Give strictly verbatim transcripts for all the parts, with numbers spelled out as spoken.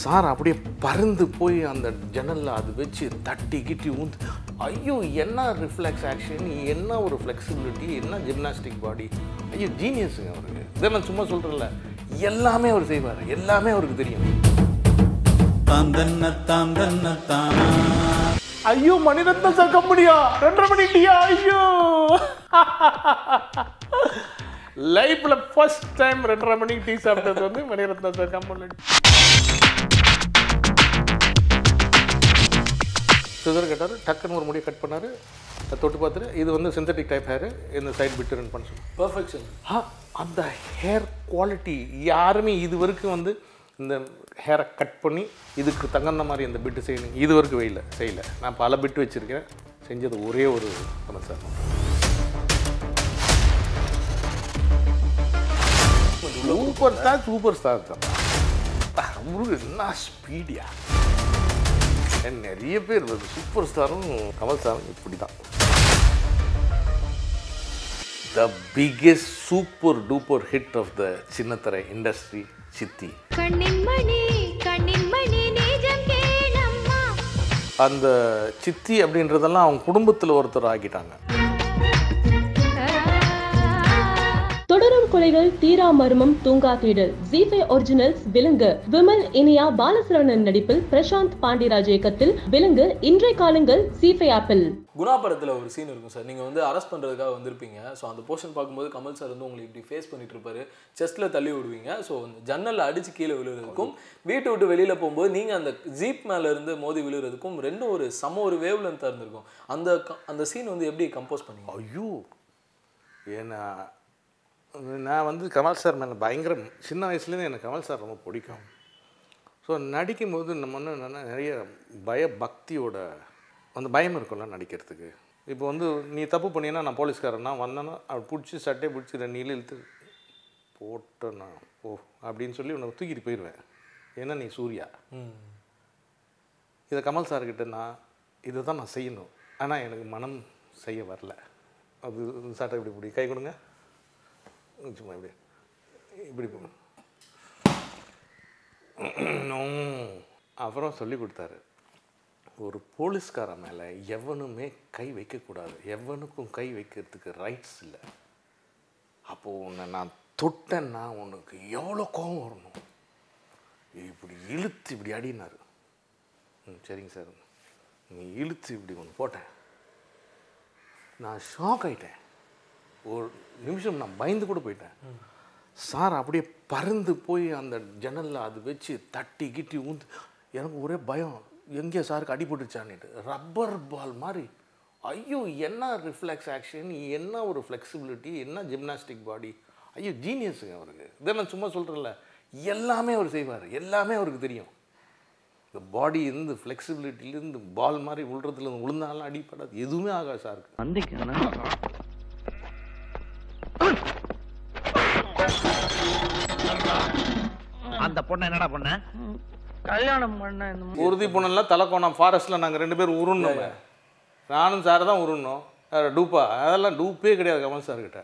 Sir அப்படியே பறந்து போய் அந்த ஜன்னல்ல அது வெச்சு தட்டி கிட்டி ஊந்து ஐயோ என்ன ரிஃப்ளெக்ஸ் ஆக்ஷன் என்ன ஒரு ஃப்ளெக்சிபிலிட்டி என்ன ஜிம்னாஸ்டிக் பாடி ஐயோ ஜீனியஸ்ங்க அவரு இத நான் சும்மா சொல்றல எல்லாமே அவர் செய்வார் எல்லாமே அவருக்கு தெரியும் தந்தன்ன தந்தன்ன தானா ஐயோ மணிரத்னம் சார் கம்பெனியா ரெண்டரை மணி டியா ஐயோ லைஃப்ல ஃபர்ஸ்ட் டைம் ரெண்டரை மணி டீ சாப்பிட்டது வந்து மணிரத்னம் சார் கம்பெனி சுகர் கட்டார் டக்குன்னு ஒரு முடியை கட் பண்ணாரு தொட்டு பார்த்துட்டு இது வந்து சிந்தட்டிக் டைப் ஹேரு இந்த சைட் பிட்டு ரன் பண்ண சொல்லு பர்ஃபெக்ஷன் ஆ அந்த ஹேர் குவாலிட்டி யாருமே இது வரைக்கும் வந்து இந்த ஹேரை கட் பண்ணி இதுக்கு தங்கந்த மாதிரி இந்த பிட்டு செய்யணும் இது வரைக்கும் வெயில செய்யலை நான் பல பிட்டு வச்சுருக்கேன் செஞ்சது ஒரே ஒரு sir super star super star தான் என்ன ஸ்பீடியா நிறைய பேர் வருது சூப்பர் ஸ்டாரும் கமல் சாரும் இப்படி தான் the biggest super duper hit of the சின்னத்திரை இண்டஸ்ட்ரி சித்தி அந்த சித்தி அப்படின்றதெல்லாம் அவங்க குடும்பத்தில் ஒருத்தர் ஆக்கிட்டாங்க தொடரும் கொலைகள் தீரா மர்மம் தூங்கா தேடல் ஜீ ஃபைவ் ஒரிஜினல்ஸ் விலங்கு விமல் இனியா பாலசரணன் நடிப்பில் பிரசாந்த் பாண்டிராஜ் இயக்கத்தில் விலங்கு இன்றைய காலங்கள் ஜீ ஃபைவ் ஆப்பிள் குணா படத்தில் ஒரு சீன் இருக்கும் சார் நீங்கள் வந்து அரெஸ்ட் பண்ணுறதுக்காக வந்திருப்பீங்க ஸோ அந்த போர்ஷன் பார்க்கும்போது கமல் சார் வந்து உங்களுக்கு இப்படி ஃபேஸ் பண்ணிட்டு இருப்பாரு செஸ்ட்டில் தள்ளி விடுவீங்க ஸோ ஜன்னலில் அடித்து கீழே விழுகிறதுக்கும் வீட்டை விட்டு வெளியில் போகும்போது நீங்கள் அந்த ஜீப் மேலே இருந்து மோதி விழுகிறதுக்கும் ரெண்டும் ஒரு சம ஒரு வேவ்ல இருந்து இருந்திருக்கும் அந்த அந்த சீன் வந்து எப்படி கம்போஸ் பண்ணுங்க ஐயோ ஏன்னா நான் வந்து கமல் சார் மேலே பயங்கரம் சின்ன வயசுலேருந்து எனக்கு கமல் சார் ரொம்ப பிடிக்கும் ஸோ நடிக்கும்போது நம்ம ஒன்று என்னென்னா நிறைய பயபக்தியோட அந்த பயம் இருக்கும்ல நடிக்கிறதுக்கு இப்போ வந்து நீ தப்பு பண்ணினா நான் போலீஸ்காரன்னா வந்தேன்னா அப்படி பிடிச்சி சட்டையை பிடிச்சி ரெண்டு நீல இழுத்து போட்டேண்ணா ஓ அப்படின்னு சொல்லி உன்னை தூக்கிட்டு போயிடுவேன் ஏன்னா நீ சூர்யா இதை கமல் சார்கிட்ட நான் இதை தான் நான் செய்யணும் ஆனால் எனக்கு மனம் செய்ய வரல அது சட்டை இப்படி இப்படி கை கொடுங்க சும்மா இப்படி இப்படி போகணும் அப்புறம் சொல்லி கொடுத்தாரு ஒரு போலீஸ்கார மேலே எவனுமே கை வைக்கக்கூடாது எவனுக்கும் கை வைக்கிறதுக்கு ரைட்ஸ் இல்லை அப்போது உன்னை நான் தொட்டேன்னா உனக்கு எவ்வளோ கோபம் வரணும் இப்படி இழுத்து இப்படி அடினாரு ம் சரிங்க சார் நீ இழுத்து இப்படி ஒன்று போட்டேன் நான் ஷாக் ஆகிட்டேன் ஒரு நிமிஷம் நான் பயந்து கூட போயிட்டேன் சார் அப்படியே பறந்து போய் அந்த ஜன்னலில் அது வச்சு தட்டி கிட்டி ஊந்து எனக்கு ஒரே பயம் எங்கே சாருக்கு அடிபட்டுச்சான்னுட்டு ரப்பர் பால் மாதிரி ஐயோ என்ன ரிஃப்ளெக்ஸ் ஆக்ஷன் என்ன ஒரு ஃப்ளெக்சிபிலிட்டி என்ன ஜிம்னாஸ்டிக் பாடி ஐயோ ஜீனியஸுங்க அவருக்கு இதை நான் சும்மா சொல்கிறேன்ல எல்லாமே அவர் செய்வார் எல்லாமே அவருக்கு தெரியும் இந்த பாடி இருந்து ஃப்ளெக்சிபிலிட்டிலேருந்து பால் மாதிரி விழுறதுலேருந்து விழுந்தாலும் அடிப்படாது எதுவுமே ஆகாது சாருக்கு வந்தீங்கன்னா அந்த பொண்ண என்னடா பண்ண கல்யாணம் பண்ண உறுதி பொண்ணல்ல தலக்கோணம் ஃபாரஸ்ட்ல நாங்க ரெண்டு பேர் உருணும் நானும் சார் தான் உருணும் டூப்பா அதெல்லாம் டூப்பே கிடையாது கமல் சார் கிட்ட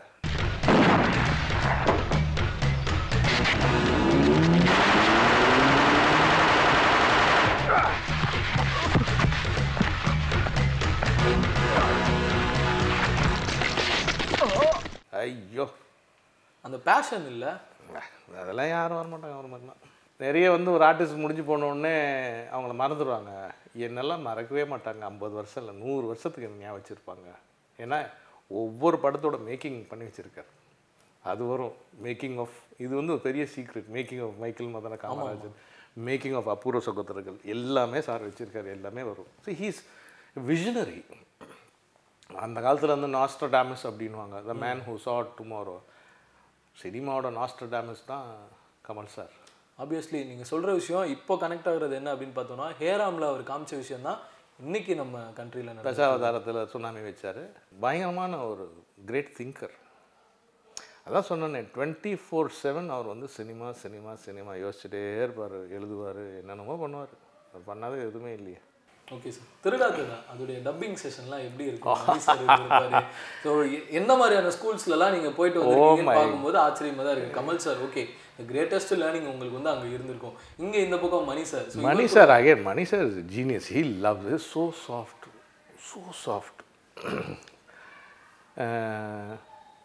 ஐயோ அந்த பேஷன் இல்லை அதெல்லாம் யாரும் வரமாட்டாங்க வர மாதிரிலாம் நிறைய வந்து ஒரு ஆர்டிஸ்ட் முடிஞ்சு போனோடனே அவங்கள மறந்துடுவாங்க என்னெல்லாம் மறக்கவே மாட்டாங்க ஐம்பது வருஷம் இல்லை நூறு வருஷத்துக்கு என்ன ஞாபகம் வச்சுருப்பாங்க ஏன்னா ஒவ்வொரு படத்தோட மேக்கிங் பண்ணி வச்சுருக்காரு அது வரும் மேக்கிங் ஆஃப் இது வந்து ஒரு பெரிய secret making of Michael Madana Kamarajar making of Apoorva Sagodharargal எல்லாமே சார் வச்சுருக்காரு எல்லாமே வரும் ஸோ ஹீஸ் விஷனரி அந்த காலத்தில் வந்து நாஸ்ட்ராடாமஸ் அப்படின்வாங்க the man who saw tomorrow சினிமாவோட நாஸ்ட்ராடாமஸ் தான் கமல் சார் ஆப்வியஸ்லி நீங்கள் சொல்கிற விஷயம் இப்போ கனெக்ட் ஆகுறது என்ன அப்படின்னு பார்த்தோம்னா ஹேராமில் அவர் காமிச்ச விஷயம் தான் இன்றைக்கி நம்ம கண்ட்ரியில் தசாவதாரத்தில் சுனாமி வச்சார் பயங்கரமான ஒரு கிரேட் திங்கர் அதான் சொன்னேன்னே டுவெண்ட்டி ஃபோர் செவன் அவர் வந்து சினிமா சினிமா சினிமா யோசிச்சுட்டே இருப்பார் எழுதுவார் என்னென்னமோ பண்ணுவார் அவர் பண்ணாத எதுவுமே இல்லையே Okay, sir. Thiruda Thiruda, adude dubbing session la eppadi irukum? Sir irupaaru. So enna mariyana schools la neenga poitu vandirukeenga paakumbodhu aachiriyama da irukku. Kamal sir, okay, the greatest learning ungalku vandu anga irundirukum. Inga indha pakkam Mani sir. So Mani sir again, Mani sir is a genius. He loves it. So soft, so soft. uh,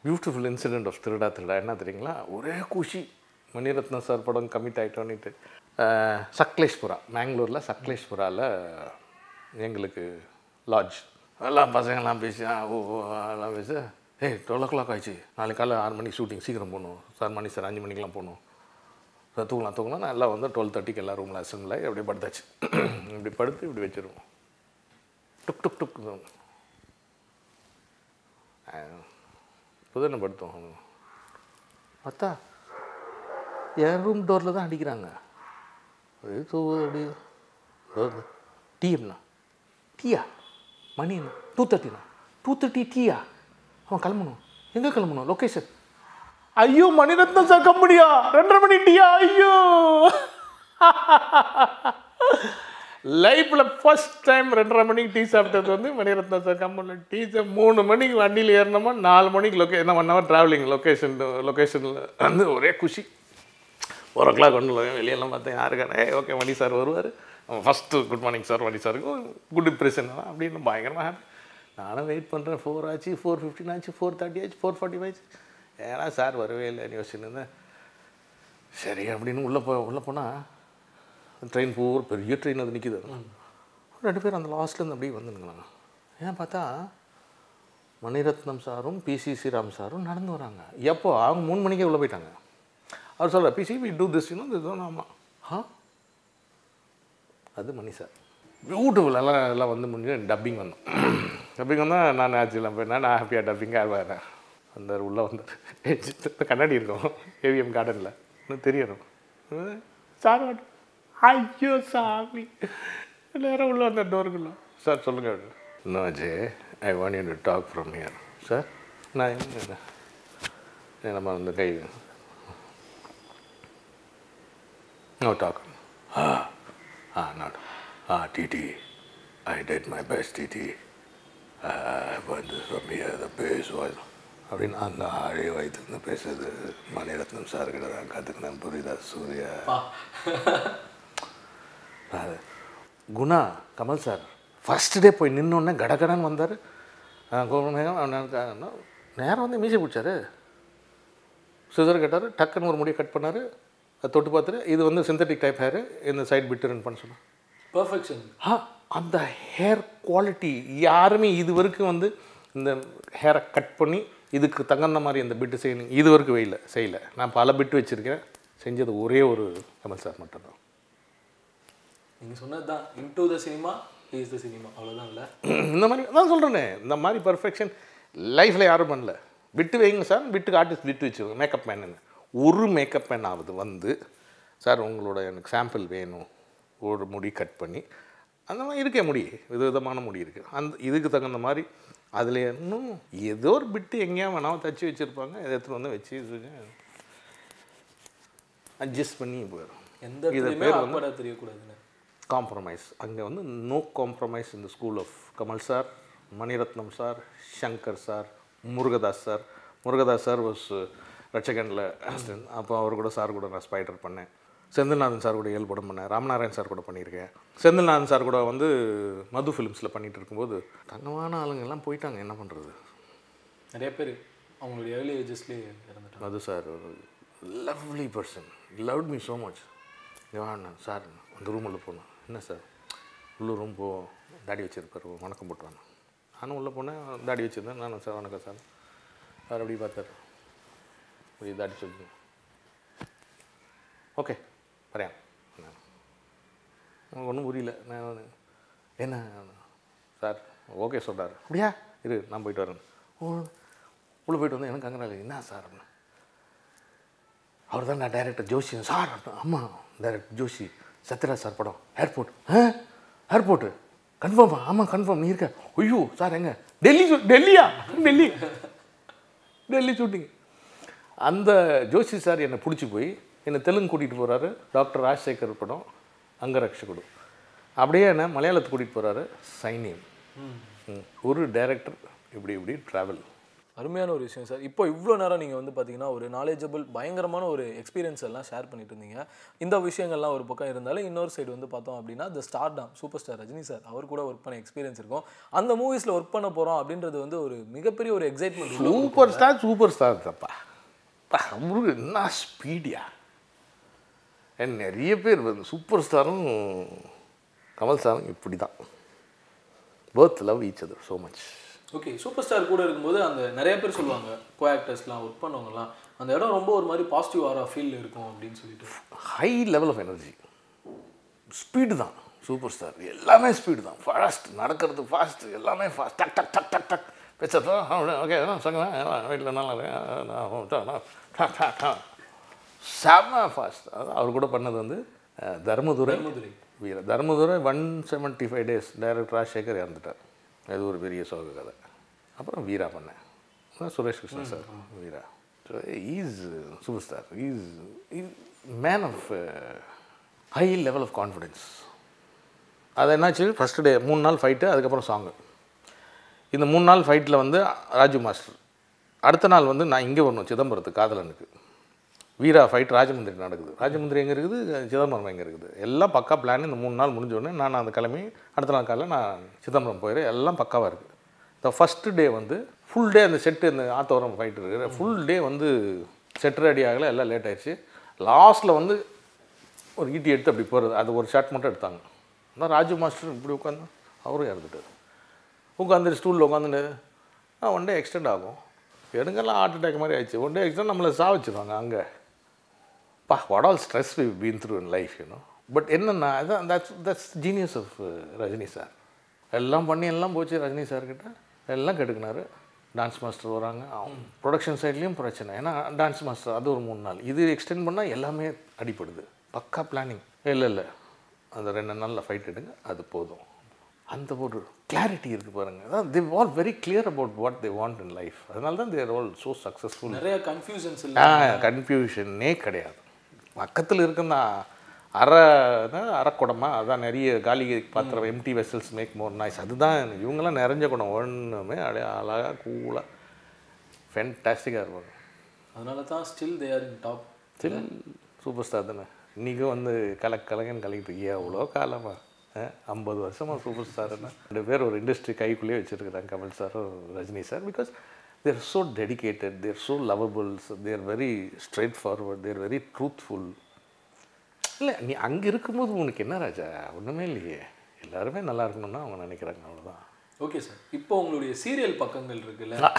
beautiful incident of Thiruda Thiruda enna theriyunga? Ore kushi Mani Ratnam sir padam commit aitonu nittu. Uh, Sakleshpura, Mangalore la Sakleshpura la எங்களுக்கு lodge எல்லாம் பசங்கள்லாம் பேசி ஓ எல்லாம் பேசி ஏய் twelve ஓ clock ஆயிடுச்சு நாளைக்கு காலையில் ஆறு மணிக்கு ஷூட்டிங் சீக்கிரம் போகணும் சார் மணி சார் அஞ்சு மணிக்கெலாம் போகணும் சார் தூங்கலாம் தூங்கலாம் நான் எல்லாம் வந்து டுவெல் தேர்ட்டிக்கு எல்லாம் ரூமில் அசம்பிள் ஆகி அப்படியே படுத்தாச்சு இப்படி படுத்து இப்படி வச்சுருவோம் டுக் டுக் டுக் புதுன்னு படுத்தோம் பார்த்தா என் ரூம் டோரில் தான் அடிக்கிறாங்க அப்படியே தூங்குது அப்படியே டிஎம்ண்ணா டீயா மணிண்ணா டூ தேர்ட்டிண்ணா டூ தேர்ட்டி டீயா அவன் கிளம்பணும் எங்கே கிளம்பணும் லொக்கேஷன் ஐயோ மணிரத்னம் சார் கம்பெனியா ரெண்டரை மணி டீயா ஐயோ லைஃப்பில் ஃபஸ்ட் டைம் ரெண்டரை மணிக்கு டீ சாப்பிட்டது வந்து மணிரத்னம் சார் கம்பெனியில் டீச்சர் மூணு மணிக்கு வண்டியில் ஏறினோமா நாலு மணிக்கு லொக்கே என்ன ஒன் ஹவர் ட்ராவலிங் லொக்கேஷன் லொக்கேஷனில் வந்து ஒரே குஷி ஒரு கிளாக் ஒன்று வெளியெல்லாம் பார்த்தேன் யாருக்கானே ஓகே மணி சார் வருவார் ஃபஸ்ட்டு குட் மார்னிங் சார் மணி சாருக்கு குட் இம்ப்ரெஷன் தான் அப்படின்னு பயங்கரமாக ஹேப்பி நானும் வெயிட் பண்ணுறேன் ஃபோர் ஆச்சு ஃபோர் ஃபிஃப்டின் ஆச்சு ஃபோர் தேர்ட்டி ஆச்சு ஃபோர் ஃபார்ட்டி ஃபைவ் ஆச்சு ஏன்னா சார் வரவே இல்லைன்னு யோசிச்சுன்னு சரி அப்படின்னு உள்ளே போ உள்ளே போனால் ட்ரெயின் போகிற பெரிய ட்ரெயின் அது நிற்கிது ரெண்டு பேரும் அந்த லாஸ்ட்லேருந்து அப்படியே வந்துருங்கண்ணா ஏன் பார்த்தா மணிரத்னம் சாரும் பிசி ஸ்ரீராம் சாரும் நடந்து வராங்க எப்போ அவங்க மூணு மணிக்கே உள்ளே போயிட்டாங்க அவர் சொல்கிறார் பிசி வி டூ திஸ் இன்னும் இது தான் ஆமாம் ஆ அது மணி சார் பியூட்டிஃபுல் எல்லாம் எல்லாம் வந்து முடிஞ்சு டப்பிங் வந்தோம் டப்பிங் வந்தால் நான் ஆச்சுலாம் போயிருந்தேன் நான் ஹாப்பியாக டப்பிங்காக ஆடுவேன் அந்த உள்ளே வந்து கண்ணாடி இருக்கும் ஏவிஎம் கார்டனில் இன்னும் தெரியணும் சார் ஐயோ சாமி நேரம் உள்ளே வந்தேன் டோருக்குள்ள சார் சொல்லுங்கள் no Ajay I want you to talk from here sir நான் என்ன நம்ம அந்த கை no talk ah Ah, not. Ah, T T. I did my best, T T. Uh, I went from here. The pace was. I mean, I know how to write the pace. Mani Ratnam sir, Kadalan, Kadalan, Purida, Surya. Guna, Kamal sir. First day, point in no na gada gadan vandar. Government hega, na na. Nayar vandhe meese puchare. Scissor cutter, thakkan or mudi cut panare. தொட்டு பார்த்துட்டு இது வந்து synthetic type hair இந்த side bit run பண்ண சொன்னேன் perfection ஆ அந்த hair quality யாருமே இது வரைக்கும் வந்து இந்த ஹேரை கட் பண்ணி இதுக்கு தகுந்த மாதிரி அந்த பிட்டு செய்யணும் இது வரைக்கும் வெயில செய்யலை நான் பல பிட்டு வச்சுருக்கேன் செஞ்சது ஒரே ஒரு கமல் சார் மட்டும்தான் நீங்கள் சொன்னது தான் into the cinema is the cinema அவ்வளோதான் இல்லை இந்த மாதிரி நான் சொல்கிறேனே இந்த மாதிரி பர்ஃபெக்ஷன் லைஃப்பில் யாரும் பண்ணல பிட்டு வைங்க சார் பிட்டுக்கு ஆர்டிஸ்ட் பிட்டு வச்சுருக்கோம் மேக்கப் மேன் என்ன ஒரு மேக்கப் என்னாவது வந்து சார் உங்களோட எனக்கு சாம்பிள் வேணும் ஒரு முடி கட் பண்ணி அந்த மாதிரி இருக்கே முடி வித விதமான முடி இருக்குது அந்த இதுக்கு தகுந்த மாதிரி அதில் இன்னும் ஏதோ ஒரு பிட்டு எங்கேயா வேணாலும் தச்சு வச்சுருப்பாங்க எதாவது வந்து வச்சு அட்ஜஸ்ட் பண்ணி போயிடும் எந்த இதை பேர் வந்து தெரியக்கூடாதுன்னு காம்ப்ரமைஸ் அங்கே வந்து நோ காம்ப்ரமைஸ் இந்த school of Kamal sir Mani Ratnam sir Shankar sir Murugadoss sir Murugadoss sir was ரட்சகனில் ஆக்சிடென்ட் அப்போ அவர் கூட சார் கூட நான் ஸ்பைடர் பண்ணேன் செந்தில்நாதன் சார் கூட ஏழு படம் பண்ணேன் ராமநாராயண் சார் கூட பண்ணியிருக்கேன் செந்தில்நாதன் சார் கூட வந்து மது ஃபிலிம்ஸில் பண்ணிகிட்டு இருக்கும்போது தங்கமான ஆளுங்கள்லாம் போயிட்டாங்க என்ன பண்ணுறது நிறைய பேர் அவங்களுடைய ஏர்லி ஏஜஸ்லேயே இறந்துட்டாங்க Madhu sir lovely person loved me so much Yoga sir அந்த ரூமில் போனோம் என்ன சார் உள்ளே ரூம் போவோம் தாடி வச்சுருப்பார் வணக்கம் போட்டுவாங்க நானும் உள்ளே போனேன் தாடி வச்சுருந்தேன் நானும் சார் வணக்கம் சார் சார் அப்படி பார்த்தார் இதாடி சொல்லு ஓகே பரையா உங்களுக்கு ஒன்றும் புரியல நான் என்ன சார் ஓகே சொல்கிறார் அப்படியா இரு நான் போயிட்டு வரேன் உள்ளே போயிட்டு வந்து எனக்கு அங்கே என்ன சார் அப்படின்னு அவர் தான் நான் டைரக்டர் ஜோஷி சார் ஆமாம் டைரக்டர் ஜோஷி சத்யராஜ் சார் படம் ஏர்போர்ட் ஆ ஏர்போர்ட்டு கன்ஃபார்மா ஆமாம் கன்ஃபார்ம் நீ இருக்க ஐயோ சார் எங்கே டெல்லி டெல்லியா டெல்லி டெல்லி ஷூட்டிங் அந்த ஜோஷி சார் என்னை பிடிச்சி போய் என்னை தெலுங்கு கூட்டிகிட்டு போகிறாரு டாக்டர் ராஜசேகர் படம் அங்கரக்ஷகுடு அப்படியே என்ன மலையாளத்துக்கு கூட்டிகிட்டு போகிறாரு சைனியம். ஒரு டைரக்டர் இப்படி இப்படி ட்ராவல். அருமையான ஒரு விஷயம் சார். இப்போ இவ்வளோ நேரம் நீங்கள் வந்து பார்த்தீங்கன்னா ஒரு நாலேஜபிள் பயங்கரமான ஒரு எக்ஸ்பீரியன்ஸ் எல்லாம் ஷேர் பண்ணிட்டு இருந்தீங்க. இந்த விஷயங்கள்லாம் ஒரு பக்கம் இருந்தாலும் இன்னொரு சைடு வந்து பார்த்தோம் அப்படின்னா the stardom super star Rajini sir அவர் கூட ஒர்க் பண்ண எக்ஸ்பீரியன்ஸ் இருக்கும். அந்த மூவிஸில் ஒர்க் பண்ண போகிறோம் அப்படின்றது வந்து ஒரு மிகப்பெரிய ஒரு excitement. Super star super star தப்பா அவங்களுக்கு என்ன ஸ்பீடியா நிறைய பேர் சூப்பர் ஸ்டாரும் கமல் சாரும் இப்படி தான். Both love each other so much. Okay super star கூட இருக்கும்போது அந்த நிறைய பேர் சொல்லுவாங்க கோ ஆக்டர்ஸ்லாம் ஒர்க் பண்ணுவாங்கலாம் அந்த இடம் ரொம்ப ஒரு மாதிரி பாசிட்டிவ் ஆரா ஃபீல் இருக்கும் அப்படின்னு சொல்லிட்டு high level of energy speed தான். சூப்பர் ஸ்டார் எல்லாமே ஸ்பீடு தான். ஃபாஸ்ட் நடக்கிறது ஃபாஸ்ட் எல்லாமே ஃபாஸ்ட் டக் டக் டக் டக் டக் பேசுறது. ஓகே சொல்லுங்கள் வீட்டில் நல்லா இருக்கேன் செம ஃபாஸ்ட். அதாவது அவர் கூட பண்ணது வந்து Dharmadurai Veera Dharmadurai one seventy five days director Rajasekar இறந்துட்டார். அது ஒரு பெரிய சோக கதை. அப்புறம் வீரா பண்ணேன் அதான் Suresh Krishnan sir Veera. So is super star is is man of high level of confidence. அது என்னாச்சு ஃபஸ்ட்டு டே மூணு நாள் ஃபைட்டு அதுக்கப்புறம் சாங்கு. இந்த மூணு நாள் ஃபைட்டில் வந்து ராஜு மாஸ்டர் அடுத்த நாள் வந்து நான் இங்கே வரணும் சிதம்பரத்துக்கு காதலனுக்கு. வீரா ஃபைட் ராஜமுந்திரி நடக்குது. ராஜமுந்திரி எங்கே இருக்குது சிதம்பரம் எங்கே இருக்குது எல்லாம் பக்கா பிளான். இந்த மூணு நாள் முடிஞ்சோடனே நான் அந்த கிளம்பி அடுத்த நாள் காலையில் நான் சிதம்பரம் போயிடுறேன். எல்லாம் பக்காவாக இருக்குது. இந்த ஃபஸ்ட்டு டே வந்து ஃபுல் டே அந்த செட்டு அந்த ஆத்தோரம் ஃபைட் இருக்குது ஃபுல் டே வந்து செட் ரெடி ஆகலை எல்லாம் லேட் ஆகிடுச்சு. லாஸ்ட்டில் வந்து ஒரு ஈட்டி எடுத்து அப்படி போகிறது அது ஒரு ஷாட் மட்டும் எடுத்தாங்க. ஆனால் ராஜு மாஸ்டர் இப்படி உட்காந்து அவரும் இறந்துட்டார். உட்காந்து ஸ்டூலில் உட்காந்துட்டு ஒன் டே எக்ஸ்டெண்ட் ஆகும் எடுங்கெல்லாம் ஹார்ட் அட்டாக் மாதிரி ஆயிடுச்சு. ஒன் டே எக்ஸ்டெண்ட் நம்மளை சாவிச்சுருவாங்க அங்கே. பா what all stress we been through in life you know. But என்னென்னா அதுதான் that's that's genius of Rajini sir. எல்லாம் பண்ணி எல்லாம் போச்சு ரஜினி சார்கிட்ட எல்லாம் கெடுக்கினார். டான்ஸ் மாஸ்டர் வராங்க அவங்க ப்ரொடக்ஷன் சைட்லேயும் பிரச்சனை. ஏன்னா டான்ஸ் மாஸ்டர் அது ஒரு மூணு நாள் இது எக்ஸ்டெண்ட் பண்ணால் எல்லாமே அடிப்படுது. பக்கா பிளானிங் இல்லை இல்லை அந்த ரெண்டு நாளில் ஃபைட் எடுங்க அது போதும். அந்த ஒரு கிளாரிட்டி இருக்குது பாருங்கள். அதான் they are very clear about what they want in life. அதனால தான் தேர் ஆல் ஸோ சக்ஸஸ்ஃபுல். நிறைய கன்ஃபியூஷன்ஸ் இல்லை கன்ஃபியூஷனே கிடையாது. பக்கத்தில் இருக்குன்னா அரை அரைக்குடமா அதான் நிறைய காலி பாத்திரம் empty vessels make more noise. அதுதான் இவங்கெல்லாம் நிறைஞ்ச குடம் ஒன்றுமே அப்படியே அழகாக கூலாக ஃபென்டாஸ்டிக்காக இருப்பாங்க. அதனால தான் still they are in top. Still super star தானே இன்றைக்கும் வந்து கலக் கலங்கன்னு கலக்கிட்டு இருக்கீங்க. அவ்வளோ காலமாக ஐம்பது வருஷமாக சூப்பர் ஸ்டார்னா ரெண்டு பேர் ஒரு இண்டஸ்ட்ரி கைக்குள்ளேயே வச்சுருக்குறாங்க கமல் சாரும் Rajini sir. Because they are so dedicated, they are so lovable, so they are very straightforward, they are very truthful. இல்லை நீ அங்கே இருக்கும்போது உனக்கு என்ன ராஜா ஒன்றுமே இல்லையே. எல்லாருமே நல்லா இருக்கணும்னா அவங்க நினைக்கிறாங்க அவ்வளோதான். ஓகே சார் இப்போ உங்களுடைய சீரியல் பக்கங்கள் இருக்குல்ல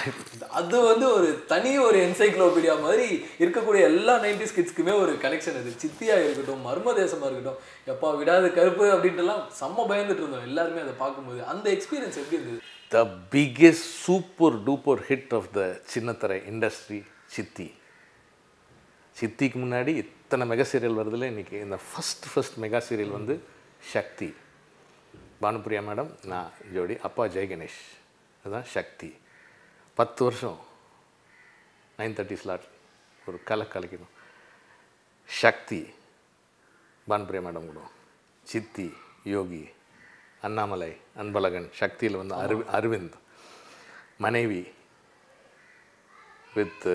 அது வந்து ஒரு தனி ஒரு என்சைக்ளோபீடியா மாதிரி இருக்கக்கூடிய எல்லா நைன்டிஸ் கிட்ஸ்க்குமே ஒரு கனெக்ஷன். அது சித்தியாக இருக்கட்டும் மர்மதேசமாக இருக்கட்டும் எப்பா விடாது கருப்பு அப்படின்ட்டுலாம் செம்ம பயந்துட்டு இருந்தோம் எல்லாருமே அதை பார்க்கும்போது. அந்த எக்ஸ்பீரியன்ஸ் எப்படி இருந்தது? The biggest super duper hit of the சின்னத்தரை industry, சித்தி. சித்திக்கு முன்னாடி இத்தனை மெகா சீரியல் வருதில்லை. இன்றைக்கி இந்த ஃபஸ்ட் ஃபஸ்ட் மெகா சீரியல் வந்து சக்தி. பானு பிரியா மேடம் நான் ஜோடி அப்பா ஜெய் கணேஷ் அதுதான் சக்தி. பத்து வருஷம் நைன் தேர்ட்டி ஸ்லாட் ஒரு கலை கலைக்கணும். சக்தி பானு பிரியா மேடம் கூட சித்தி யோகி அண்ணாமலை அன்பலகன். சக்தியில் வந்து அரு அரவிந்த் மனைவி வித்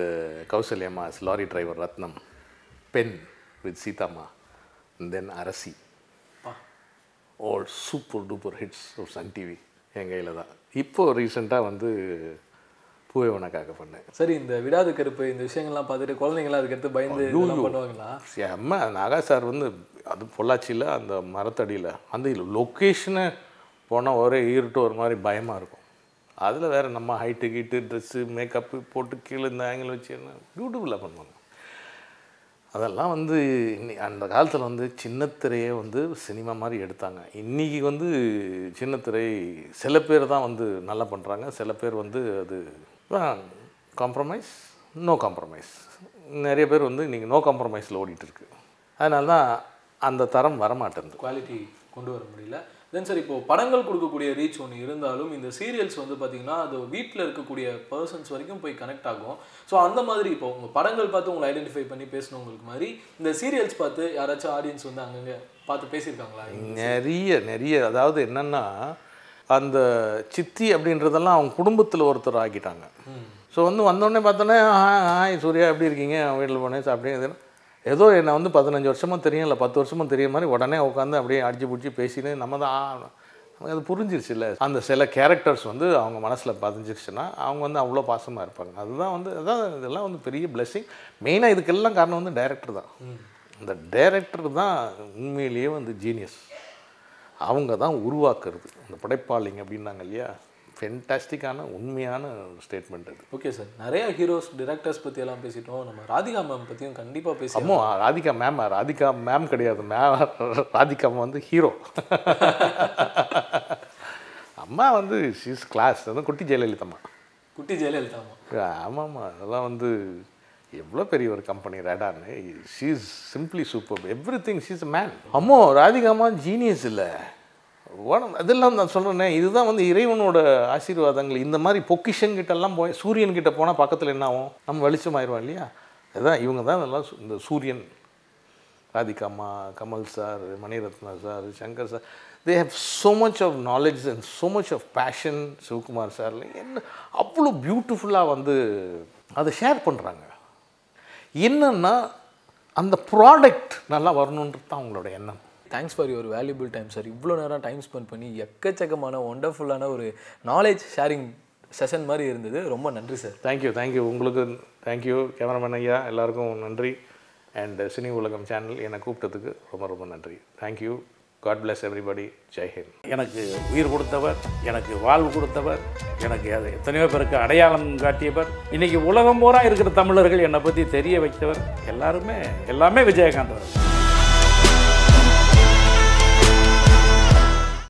கௌசல்யம்மா லாரி டிரைவர் ரத்னம் பெண் with சீதாம்மா then Arasi all super duper hits ஒரு சன் டிவி என் கையில் தான். இப்போது ரீசெண்டாக வந்து பூவே உனக்காக பண்ணேன். சரி இந்த விடாது கருப்பு இந்த விஷயங்கள்லாம் பார்த்துட்டு குழந்தைங்களாம் அதுக்கடுத்து பயந்து பண்ணுவாங்களா? சரி அம்மா நாகா சார் வந்து அது பொள்ளாச்சியில் அந்த மரத்தடியில் அந்த லொக்கேஷனை போனால் ஒரே ஈர்ட்டு ஒரு மாதிரி பயமாக இருக்கும். அதில் வேறு நம்ம ஹைட்டு கீட்டு ட்ரெஸ்ஸு மேக்கப்பு போட்டு கீழே இந்த ஆங்கிள் வச்சு என்ன பியூட்டிஃபுல்லாக பண்ணுவாங்க. அதெல்லாம் வந்து இன்னி அந்த காலத்தில் வந்து சின்னத்திரையே வந்து சினிமா மாதிரி எடுத்தாங்க. இன்றைக்கி வந்து சின்னத்திரை சில பேர் தான் வந்து நல்லா பண்ணுறாங்க. சில பேர் வந்து அது காம்ப்ரமைஸ் நோ காம்ப்ரமைஸ் நிறைய பேர் வந்து இன்றைக்கி நோ காம்ப்ரமைஸில் ஓடிட்டுருக்கு. அதனால தான் அந்த தரம் வரமாட்டேங்குது. குவாலிட்டி கொண்டு வர முடியல. தென் சார் இப்போ படங்கள் கொடுக்கக்கூடிய ரீச் ஒன்று இருந்தாலும் இந்த சீரியல்ஸ் வந்து பார்த்தீங்கன்னா அது வீட்டில் இருக்கக்கூடிய பர்சன்ஸ் வரைக்கும் போய் கனெக்ட் ஆகும். ஸோ அந்த மாதிரி இப்போ உங்கள் படங்கள் பார்த்து உங்களை ஐடென்டிஃபை பண்ணி பேசணுங்களுக்கு மாதிரி இந்த சீரியல்ஸ் பார்த்து யாராச்சும் ஆடியன்ஸ் வந்து அங்கங்கே பார்த்து பேசியிருக்காங்களா? நிறைய நிறைய அதாவது என்னென்னா அந்த சித்தி அப்படின்றதெல்லாம் அவங்க குடும்பத்தில் ஒருத்தர் ஆக்கிட்டாங்க. ஸோ வந்து வந்தோடனே பார்த்தோன்னே ஹாய் சூர்யா எப்படி இருக்கீங்க வீட்டில் போனேன் சாப்பிட்டேன் ஏதோ என்னை வந்து பதினஞ்சு வருஷமாக தெரியும் இல்லை பத்து வருஷமாக தெரிய மாதிரி உடனே உட்காந்து அப்படியே அடிச்சு பிடிச்சி பேசின்னு நம்ம தான் அது புரிஞ்சிருச்சு இல்லை அந்த சில கேரக்டர்ஸ் வந்து அவங்க மனசில் பதிஞ்சிருச்சுன்னா அவங்க வந்து அவ்வளோ பாசமாக இருப்பாங்க. அதுதான் வந்து அதான் இதெல்லாம் வந்து பெரிய பிளெஸ்ஸிங். மெயினாக இதுக்கெல்லாம் காரணம் வந்து டைரக்டர் தான். அந்த டைரக்டர் தான் உண்மையிலேயே வந்து ஜீனியஸ். அவங்க தான் உருவாக்குறது அந்த படைப்பாளிங்க அப்படின்னாங்க இல்லையா. ஃபென்டாஸ்டிக்கான உண்மையான ஸ்டேட்மெண்ட் அது. ஓகே சார், நிறைய ஹீரோஸ் டிரெக்டர்ஸ் பற்றி எல்லாம் பேசிட்டோம். நம்ம ராதிகா மேம் பற்றியும் கண்டிப்பாக பேசுவோம். ராதிகா மேம் ராதிகா மேம் கிடையாது மேம் ராதிகா வந்து ஹீரோ அம்மா வந்து ஷீஸ் கிளாஸ் வந்து குட்டி ஜெயலலிதாம்மா குட்டி ஜெயலலிதாம்மா ஆமாம்மா அதெல்லாம் வந்து எவ்வளோ பெரிய ஒரு கம்பெனி ரேடான்னு she's simply super everything she's man. அம்மோ ராதிகாமா ஜீனியஸ் இல்லை அதெல்லாம் நான் சொல்கிறேன்னே. இதுதான் வந்து இறைவனோட ஆசீர்வாதங்கள். இந்த மாதிரி பொக்கிஷன்கிட்டெல்லாம் போய் சூரியன்கிட்ட போனால் பக்கத்தில் என்ன ஆகும் நம்ம வெளிச்சமாயிடுவோம் இல்லையா. அதுதான் இவங்க தான் இதெல்லாம் இந்த சூரியன் ராதிகாம்மா Kamal sir Maniratna sir Shankar sir they have so much of knowledge and so much of passion. Sivakumar sir என்ன அவ்வளோ பியூட்டிஃபுல்லாக வந்து அதை ஷேர் பண்ணுறாங்க. என்னென்னா அந்த ப்ராடக்ட் நல்லா வரணுன்றது தான் அவங்களோட எண்ணம். Thanks for your valuable time sir. இவ்வளோ நேரம் டைம் ஸ்பெண்ட் பண்ணி எக்கச்சக்கமான ஒண்டர்ஃபுல்லான ஒரு நாலேஜ் ஷேரிங் செஷன் மாதிரி இருந்தது. ரொம்ப நன்றி சார். தேங்க்யூ தேங்க்யூ உங்களுக்கு தேங்க்யூ கேமராமேன் ஐயா எல்லாருக்கும் நன்றி. அண்ட் சினி உலகம் சேனல் என்னை கூப்பிட்டதுக்கு ரொம்ப ரொம்ப நன்றி. தேங்க்யூ. God bless everybody. ஜெய்ஹிந்த். எனக்கு உயிர் கொடுத்தவர், எனக்கு வாழ்வு கொடுத்தவர், எனக்கு அது எத்தனையோ பேருக்கு அடையாளம் காட்டியவர், இன்றைக்கி உலகம் பூரா இருக்கிற தமிழர்கள் என்னை பற்றி தெரிய வைத்தவர் எல்லாருமே எல்லாமே விஜயகாந்த் அவர்கள்.